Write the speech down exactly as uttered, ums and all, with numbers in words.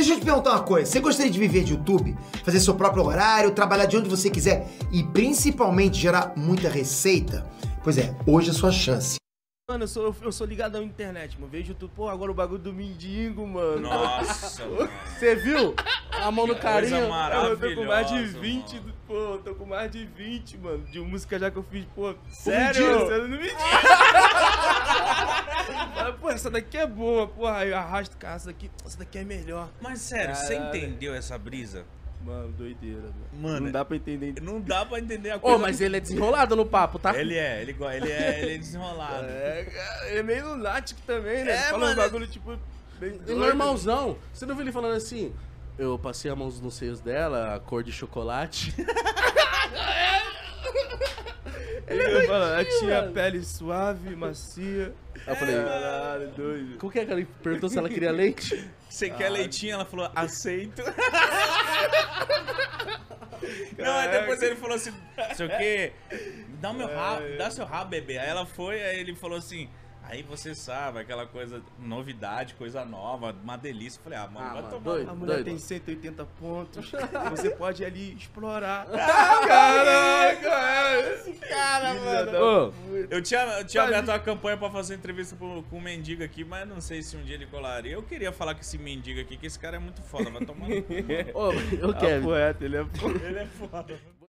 Deixa eu te perguntar uma coisa, você gostaria de viver de YouTube? Fazer seu próprio horário, trabalhar de onde você quiser e principalmente gerar muita receita? Pois é, hoje é a sua chance. Mano, eu sou, eu sou ligado à internet, mano. Vejo tudo. Pô, agora o bagulho do mendigo, mano. Nossa, mano. Você viu? A mão no carinho. Eu tô com mais de vinte, mano. Pô, eu tô com mais de vinte, mano. De música já que eu fiz, pô. Sério? Pô, você não me diz. Pô, essa daqui é boa, porra. Aí eu arrasto, cara, essa daqui, essa daqui é melhor. Mas sério, caralho, você entendeu essa brisa? Mano, doideira, mano. Mano, não dá pra entender. Não dá pra entender a coisa. Ô, oh, mas que... ele é desenrolado no papo, tá? Ele é, ele, ele, é, ele é desenrolado. É, cara, ele é meio lunático também, né? É, ele fala mano, um bagulho, tipo... normalzão. Você não viu ele falando assim, eu passei a mão nos seios dela, a cor de chocolate. Ele é doidinho, ela tinha mano. Pele suave, macia. Aí eu falei, caralho, doido. Como que é que ela perguntou se ela queria leite? Você ah, quer leitinho? Ela falou, aceito. Não, aí depois ele falou assim, não sei o quê, dá, meu rabo, dá seu rabo, bebê. Aí ela foi, aí ele falou assim, aí você sabe, aquela coisa, novidade, coisa nova, uma delícia. Eu falei, ah, mano, ah, vai tomar. Doido, a mulher doido. Tem cento e oitenta pontos, você pode ali explorar. Caraca, esse cara, mano. Ô, eu tinha, eu tinha aberto uma campanha pra fazer entrevista pro, com um mendigo aqui, mas não sei se um dia ele colaria. Eu queria falar com esse mendigo aqui, que esse cara é muito foda, vai tomar no cu. Ô, eu quero. Ele é poeta, ele é foda. Ele é foda.